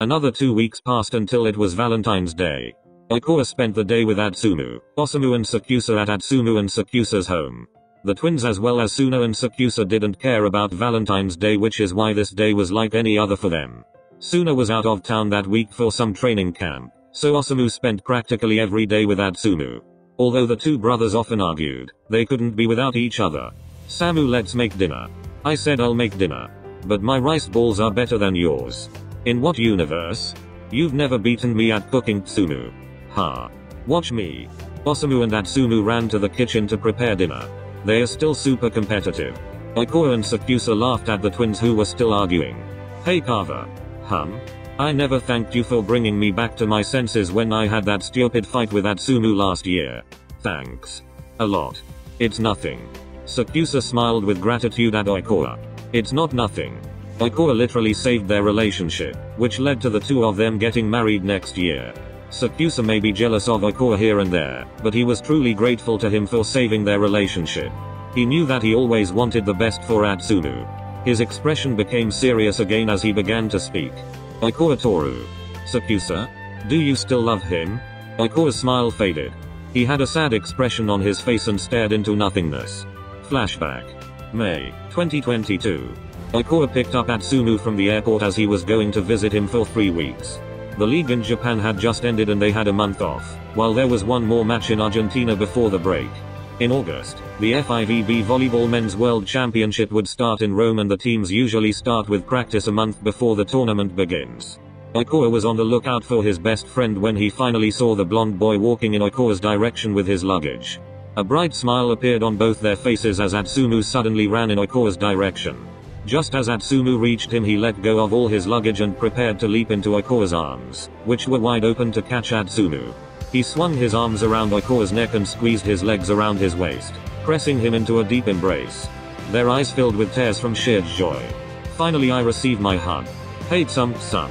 Another 2 weeks passed until it was Valentine's Day. Akura spent the day with Atsumu, Osamu and Sakusa at Atsumu and Sakusa's home. The twins as well as Suna and Sakusa didn't care about Valentine's Day, which is why this day was like any other for them. Suna was out of town that week for some training camp, so Osamu spent practically every day with Atsumu. Although the two brothers often argued, they couldn't be without each other. "Samu, let's make dinner." I said, "I'll make dinner. But my rice balls are better than yours." "In what universe? You've never beaten me at cooking, Tsumu." "Ha. Watch me." Osamu and Atsumu ran to the kitchen to prepare dinner. They are still super competitive. Akura and Sakusa laughed at the twins who were still arguing. "Hey Kava." I never thanked you for bringing me back to my senses when I had that stupid fight with Atsumu last year." "Thanks. A lot." "It's nothing." Sakusa smiled with gratitude at Oikawa. "It's not nothing." Akura literally saved their relationship, which led to the two of them getting married next year. Sakusa may be jealous of Akura here and there, but he was truly grateful to him for saving their relationship. He knew that he always wanted the best for Atsumu. His expression became serious again as he began to speak. "Oikawa Tooru. Sakusa? Do you still love him?" Oikawa's smile faded. He had a sad expression on his face and stared into nothingness. Flashback. May 2022. Oikawa picked up Atsumu from the airport as he was going to visit him for 3 weeks. The league in Japan had just ended and they had a month off, while there was one more match in Argentina before the break. In August, the FIVB Volleyball Men's World Championship would start in Rome, and the teams usually start with practice a month before the tournament begins. Oikawa was on the lookout for his best friend when he finally saw the blonde boy walking in Oikawa's direction with his luggage. A bright smile appeared on both their faces as Atsumu suddenly ran in Oikawa's direction. Just as Atsumu reached him, he let go of all his luggage and prepared to leap into Oikawa's arms, which were wide open to catch Atsumu. He swung his arms around Oikawa's neck and squeezed his legs around his waist, pressing him into a deep embrace. Their eyes filled with tears from sheer joy. "Finally I receive my hug. Hey Tsum-tsum.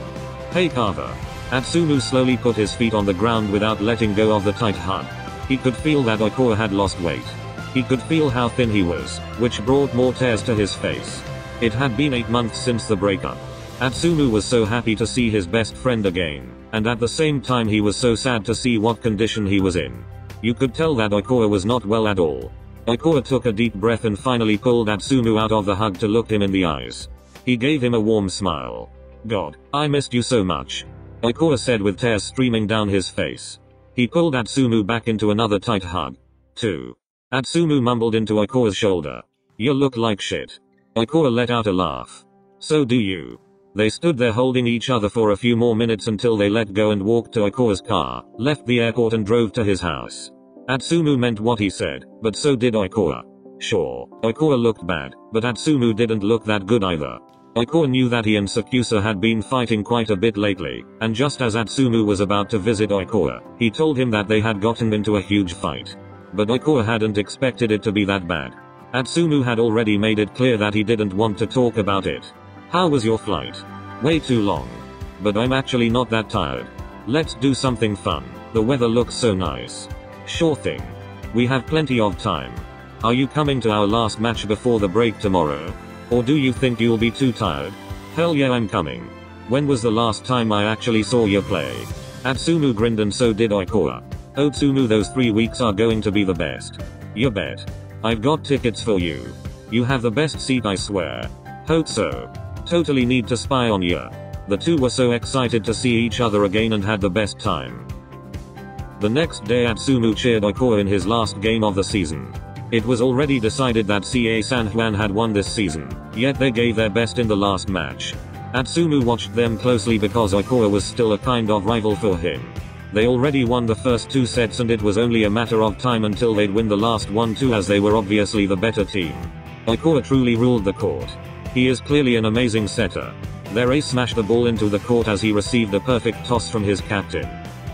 Hey Kava." Atsumu slowly put his feet on the ground without letting go of the tight hug. He could feel that Oikawa had lost weight. He could feel how thin he was, which brought more tears to his face. It had been 8 months since the breakup. Atsumu was so happy to see his best friend again, and at the same time he was so sad to see what condition he was in. You could tell that Oikawa was not well at all. Oikawa took a deep breath and finally pulled Atsumu out of the hug to look him in the eyes. He gave him a warm smile. "God, I missed you so much," Oikawa said with tears streaming down his face. He pulled Atsumu back into another tight hug. "Too." Atsumu mumbled into Oikawa's shoulder. "You look like shit." Akura let out a laugh. "So do you." They stood there holding each other for a few more minutes until they let go and walked to Akura's car, left the airport and drove to his house. Atsumu meant what he said, but so did Akura. Sure, Akura looked bad, but Atsumu didn't look that good either. Akura knew that he and Sakusa had been fighting quite a bit lately, and just as Atsumu was about to visit Akura, he told him that they had gotten into a huge fight. But Akura hadn't expected it to be that bad. Atsumu had already made it clear that he didn't want to talk about it. "How was your flight?" "Way too long. But I'm actually not that tired. Let's do something fun. The weather looks so nice." "Sure thing. We have plenty of time. Are you coming to our last match before the break tomorrow? Or do you think you'll be too tired?" "Hell yeah, I'm coming. When was the last time I actually saw you play?" Atsumu grinned and so did Oikawa. "Atsumu, those 3 weeks are going to be the best." "You bet. I've got tickets for you. You have the best seat, I swear." "Hope so. Totally need to spy on you." The two were so excited to see each other again and had the best time. The next day Atsumu cheered Oikawa in his last game of the season. It was already decided that CA San Juan had won this season, yet they gave their best in the last match. Atsumu watched them closely because Oikawa was still a kind of rival for him. They already won the first 2 sets and it was only a matter of time until they'd win the last one too, as they were obviously the better team. Oikawa truly ruled the court. He is clearly an amazing setter. Their ace smashed the ball into the court as he received a perfect toss from his captain.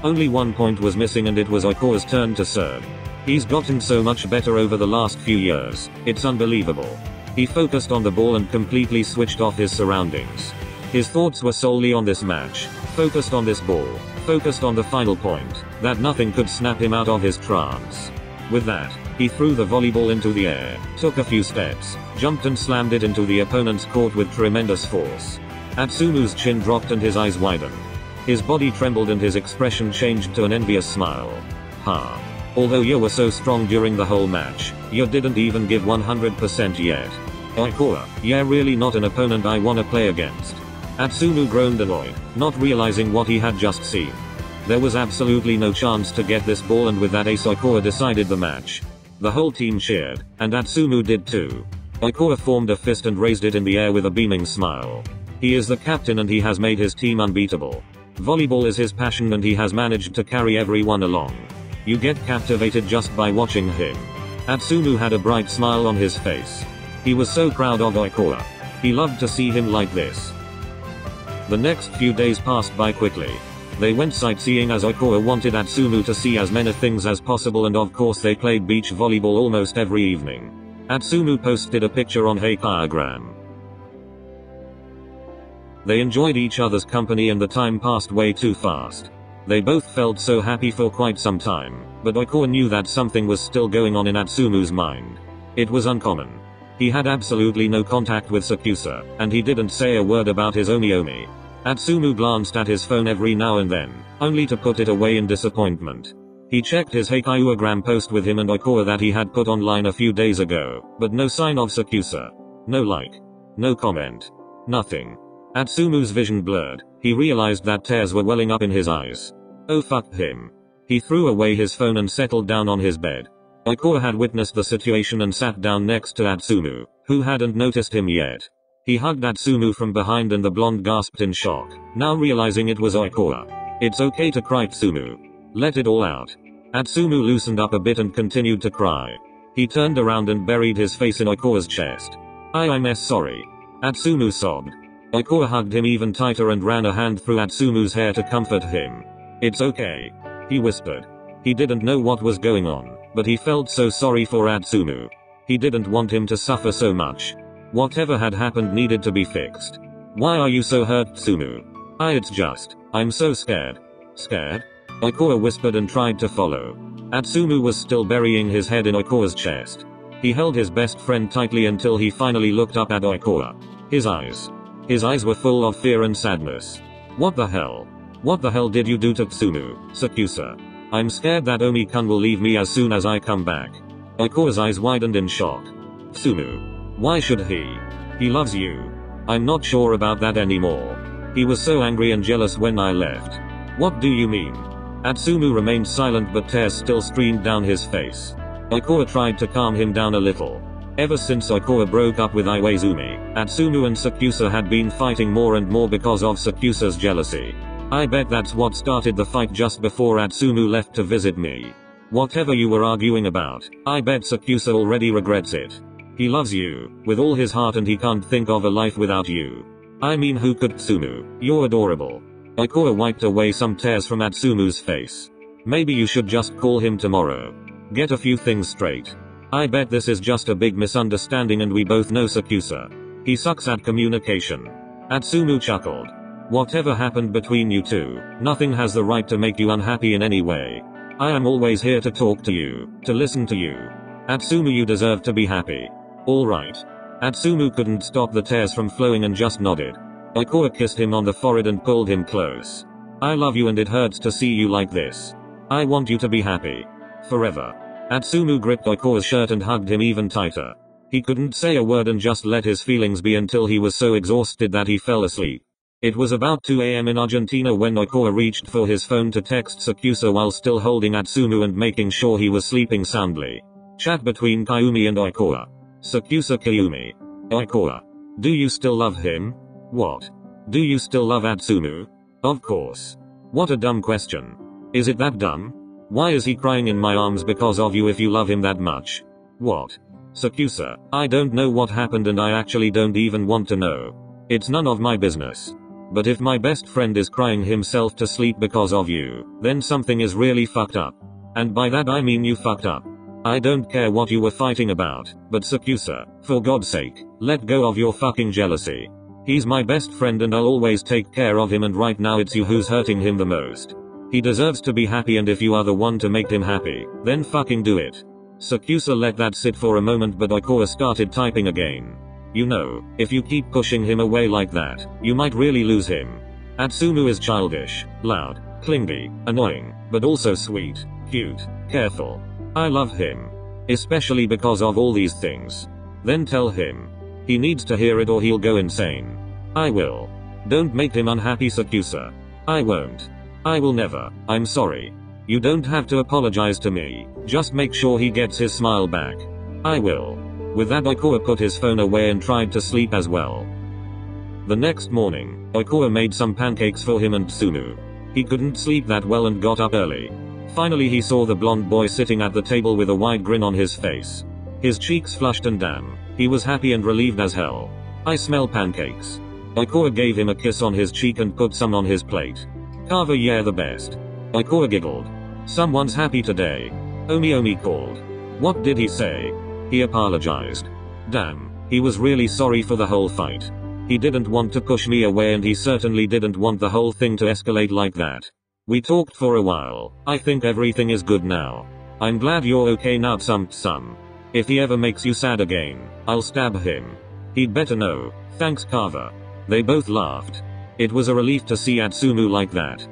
Only 1 point was missing and it was Oikawa's turn to serve. He's gotten so much better over the last few years, it's unbelievable. He focused on the ball and completely switched off his surroundings. His thoughts were solely on this match, focused on this ball, focused on the final point, that nothing could snap him out of his trance. With that, he threw the volleyball into the air, took a few steps, jumped and slammed it into the opponent's court with tremendous force. Atsumu's chin dropped and his eyes widened. His body trembled and his expression changed to an envious smile. Ha. Although you were so strong during the whole match, you didn't even give 100% yet. Oikawa, you're really not an opponent I wanna play against. Atsumu groaned annoyed, not realizing what he had just seen. There was absolutely no chance to get this ball, and with that ace Oikawa decided the match. The whole team cheered, and Atsumu did too. Oikawa formed a fist and raised it in the air with a beaming smile. He is the captain and he has made his team unbeatable. Volleyball is his passion and he has managed to carry everyone along. You get captivated just by watching him. Atsumu had a bright smile on his face. He was so proud of Oikawa. He loved to see him like this. The next few days passed by quickly. They went sightseeing as Oikawa wanted Atsumu to see as many things as possible, and of course they played beach volleyball almost every evening. Atsumu posted a picture on Haikyuugram. They enjoyed each other's company and the time passed way too fast. They both felt so happy for quite some time, but Oikawa knew that something was still going on in Atsumu's mind. It was uncommon. He had absolutely no contact with Sakusa, and he didn't say a word about his Oniomi. Atsumu glanced at his phone every now and then, only to put it away in disappointment. He checked his Haikyuugram post with him and Oikawa that he had put online a few days ago, but no sign of Sakusa. No like. No comment. Nothing. Atsumu's vision blurred. He realized that tears were welling up in his eyes. Oh fuck him. He threw away his phone and settled down on his bed. Oikawa had witnessed the situation and sat down next to Atsumu, who hadn't noticed him yet. He hugged Atsumu from behind and the blonde gasped in shock, now realizing it was Oikawa. It's okay to cry, Atsumu. Let it all out. Atsumu loosened up a bit and continued to cry. He turned around and buried his face in Oikawa's chest. I'm sorry. Atsumu sobbed. Oikawa hugged him even tighter and ran a hand through Atsumu's hair to comfort him. It's okay. He whispered. He didn't know what was going on, but he felt so sorry for Atsumu. He didn't want him to suffer so much. Whatever had happened needed to be fixed. Why are you so hurt, Atsumu? I'm so scared. Scared? Oikawa whispered and tried to follow. Atsumu was still burying his head in Oikawa's chest. He held his best friend tightly until he finally looked up at Oikawa. His eyes were full of fear and sadness. What the hell? What the hell did you do to Atsumu, Sakusa? I'm scared that Omi-kun will leave me as soon as I come back. Oikawa's eyes widened in shock. Atsumu. Why should he? He loves you. I'm not sure about that anymore. He was so angry and jealous when I left. What do you mean? Atsumu remained silent, but tears still streamed down his face. Oikawa tried to calm him down a little. Ever since Oikawa broke up with Iwaizumi, Atsumu and Sakusa had been fighting more and more because of Sakusa's jealousy. I bet that's what started the fight just before Atsumu left to visit me. Whatever you were arguing about, I bet Sakusa already regrets it. He loves you, with all his heart, and he can't think of a life without you. I mean, who could? Atsumu, you're adorable. Oikawa wiped away some tears from Atsumu's face. Maybe you should just call him tomorrow. Get a few things straight. I bet this is just a big misunderstanding and we both know Sakusa. He sucks at communication. Atsumu chuckled. Whatever happened between you two, nothing has the right to make you unhappy in any way. I am always here to talk to you, to listen to you. Atsumu, you deserve to be happy. Alright. Atsumu couldn't stop the tears from flowing and just nodded. Oikawa kissed him on the forehead and pulled him close. I love you and it hurts to see you like this. I want you to be happy. Forever. Atsumu gripped Oikawa's shirt and hugged him even tighter. He couldn't say a word and just let his feelings be until he was so exhausted that he fell asleep. It was about 2 a.m. in Argentina when Oikawa reached for his phone to text Sakusa while still holding Atsumu and making sure he was sleeping soundly. Chat between Kiyoomi and Oikawa. Sakusa Kiyoomi. Oikawa. Do you still love him? What? Do you still love Atsumu? Of course. What a dumb question. Is it that dumb? Why is he crying in my arms because of you if you love him that much? What? Sakusa, I don't know what happened and I actually don't even want to know. It's none of my business. But if my best friend is crying himself to sleep because of you, then something is really fucked up. And by that I mean you fucked up. I don't care what you were fighting about, but Sakusa, for God's sake, let go of your fucking jealousy. He's my best friend and I'll always take care of him, and right now it's you who's hurting him the most. He deserves to be happy, and if you are the one to make him happy, then fucking do it. Sakusa let that sit for a moment, but Oikawa started typing again. You know, if you keep pushing him away like that, you might really lose him. Atsumu is childish, loud, clingy, annoying, but also sweet, cute, careful. I love him. Especially because of all these things. Then tell him. He needs to hear it or he'll go insane. I will. Don't make him unhappy, Sakusa. I won't. I will never. I'm sorry. You don't have to apologize to me. Just make sure he gets his smile back. I will. With that, Oikawa put his phone away and tried to sleep as well. The next morning, Oikawa made some pancakes for him and Tsumu. He couldn't sleep that well and got up early. Finally he saw the blonde boy sitting at the table with a wide grin on his face. His cheeks flushed and damn, he was happy and relieved as hell. I smell pancakes. Oikawa gave him a kiss on his cheek and put some on his plate. Kava, yeah, the best. Oikawa giggled. Someone's happy today. Omi called. What did he say? He apologized. Damn, he was really sorry for the whole fight. He didn't want to push me away and he certainly didn't want the whole thing to escalate like that. We talked for a while. I think everything is good now. I'm glad you're okay now, Tsum. If he ever makes you sad again, I'll stab him. He'd better know. Thanks, Kava. They both laughed. It was a relief to see Atsumu like that.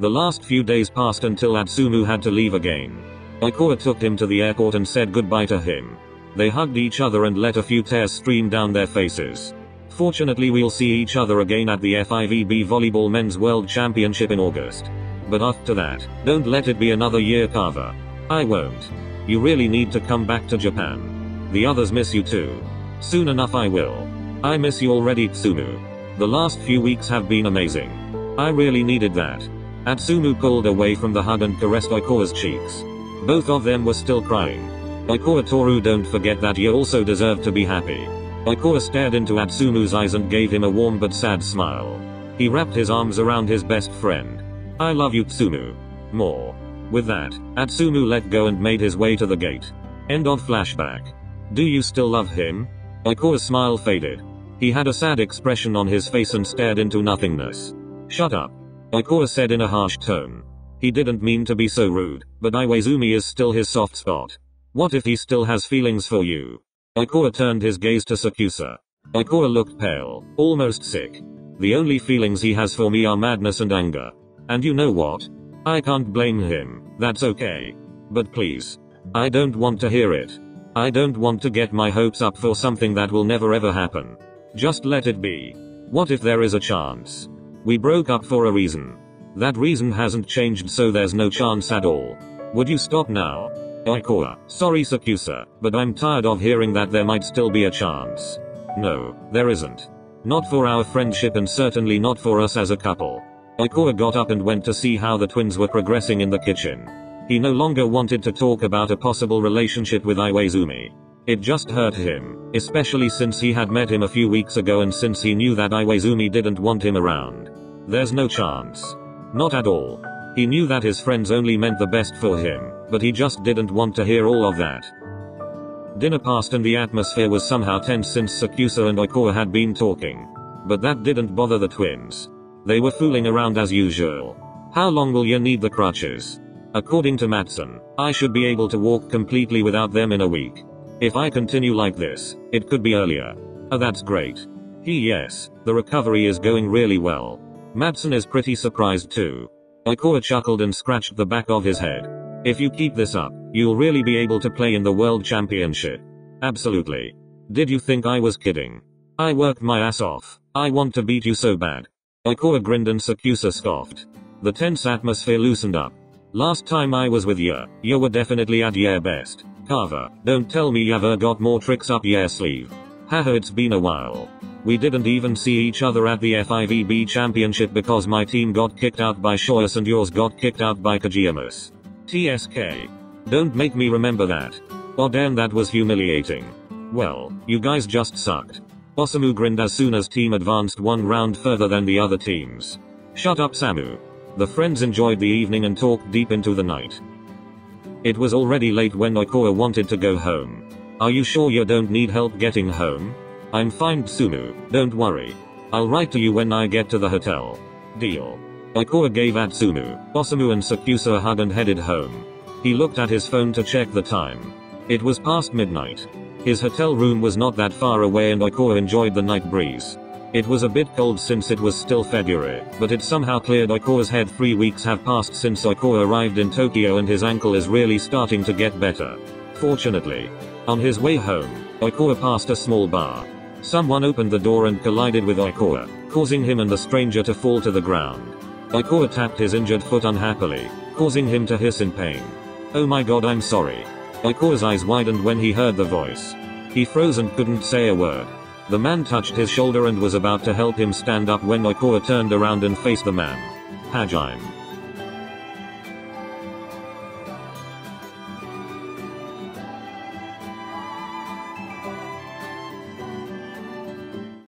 The last few days passed until Atsumu had to leave again. Oikawa took him to the airport and said goodbye to him. They hugged each other and let a few tears stream down their faces. Fortunately, we'll see each other again at the FIVB Volleyball Men's World Championship in August. But after that, don't let it be another year, Kava. I won't. You really need to come back to Japan. The others miss you too. Soon enough I will. I miss you already, Atsumu. The last few weeks have been amazing. I really needed that. Atsumu pulled away from the hug and caressed Oikawa's cheeks. Both of them were still crying. Oikawa Tooru, don't forget that you also deserve to be happy. Oikawa stared into Atsumu's eyes and gave him a warm but sad smile. He wrapped his arms around his best friend. I love you, Atsumu. More. With that, Atsumu let go and made his way to the gate. End of flashback. Do you still love him? Oikawa's smile faded. He had a sad expression on his face and stared into nothingness. Shut up. Oikawa said in a harsh tone. He didn't mean to be so rude, but Iwaizumi is still his soft spot. What if he still has feelings for you? Oikawa turned his gaze to Sakusa. Oikawa looked pale, almost sick. The only feelings he has for me are madness and anger. And you know what? I can't blame him, that's okay. But please. I don't want to hear it. I don't want to get my hopes up for something that will never ever happen. Just let it be. What if there is a chance? We broke up for a reason. That reason hasn't changed, so there's no chance at all. Would you stop now? Oikawa, sorry Sakusa, but I'm tired of hearing that there might still be a chance. No, there isn't. Not for our friendship and certainly not for us as a couple. Oikawa got up and went to see how the twins were progressing in the kitchen. He no longer wanted to talk about a possible relationship with Iwaizumi. It just hurt him, especially since he had met him a few weeks ago and since he knew that Iwaizumi didn't want him around. There's no chance. Not at all. He knew that his friends only meant the best for him, but he just didn't want to hear all of that. Dinner passed and the atmosphere was somehow tense since Sakusa and Oikawa had been talking. But that didn't bother the twins. They were fooling around as usual. How long will you need the crutches? According to Mattsun, I should be able to walk completely without them in a week. If I continue like this, it could be earlier. Oh, that's great. Yes, the recovery is going really well. Mattsun is pretty surprised too. Oikawa chuckled and scratched the back of his head. If you keep this up, you'll really be able to play in the World Championship. Absolutely. Did you think I was kidding? I worked my ass off. I want to beat you so bad. Oikawa grinned and Sakusa scoffed. The tense atmosphere loosened up. Last time I was with you were definitely at your best. Kava, don't tell me you ever got more tricks up your sleeve. Haha, it's been a while. We didn't even see each other at the FIVB championship because my team got kicked out by Shoyas and yours got kicked out by Kajiyamas. TSK. Don't make me remember that. Oh damn, that was humiliating. Well, you guys just sucked. Osamu grinned as Suna's team advanced one round further than the other teams. Shut up, Samu. The friends enjoyed the evening and talked deep into the night. It was already late when Oikawa wanted to go home. Are you sure you don't need help getting home? I'm fine, Atsumu, don't worry. I'll write to you when I get to the hotel. Deal. Oikawa gave Atsumu, Osamu and Sakusa a hug and headed home. He looked at his phone to check the time. It was past midnight. His hotel room was not that far away and Oikawa enjoyed the night breeze. It was a bit cold since it was still February, but it somehow cleared Oikawa's head. 3 weeks have passed since Oikawa arrived in Tokyo and his ankle is really starting to get better. Fortunately. On his way home, Oikawa passed a small bar. Someone opened the door and collided with Oikawa, causing him and the stranger to fall to the ground. Oikawa tapped his injured foot unhappily, causing him to hiss in pain. "Oh my god, I'm sorry." Oikawa's eyes widened when he heard the voice. He froze and couldn't say a word. The man touched his shoulder and was about to help him stand up when Oikawa turned around and faced the man. "Hajime."